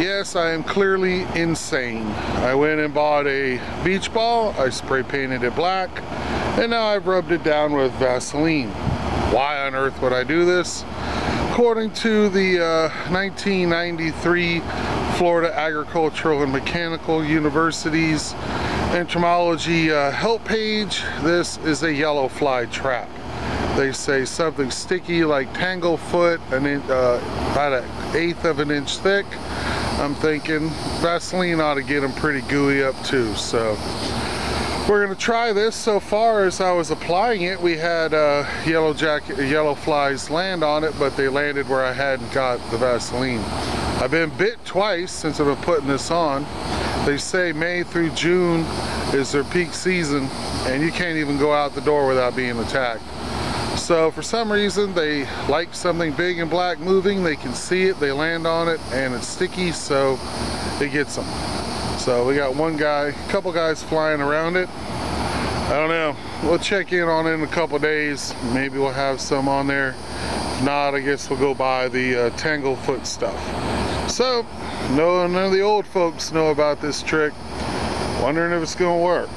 Yes, I am clearly insane. I went and bought a beach ball, I spray painted it black, and now I've rubbed it down with Vaseline. Why on earth would I do this? According to the 1993 Florida Agricultural and Mechanical University's entomology help page, this is a yellow fly trap. They say something sticky like Tanglefoot, about an eighth of an inch thick. I'm thinking Vaseline ought to get them pretty gooey up too. So we're gonna try this. So far as I was applying it, we had yellow flies land on it, but they landed where I hadn't got the Vaseline. I've been bit twice since I've been putting this on. They say May through June is their peak season, and you can't even go out the door without being attacked. So for some reason, they like something big and black moving. They can see it, they land on it, and it's sticky, so it gets them. So we got one guy, a couple guys flying around it. I don't know. We'll check in on it in a couple days. Maybe we'll have some on there. If not, I guess we'll go buy the Tanglefoot stuff. So, none of the old folks know about this trick. Wondering if it's gonna work.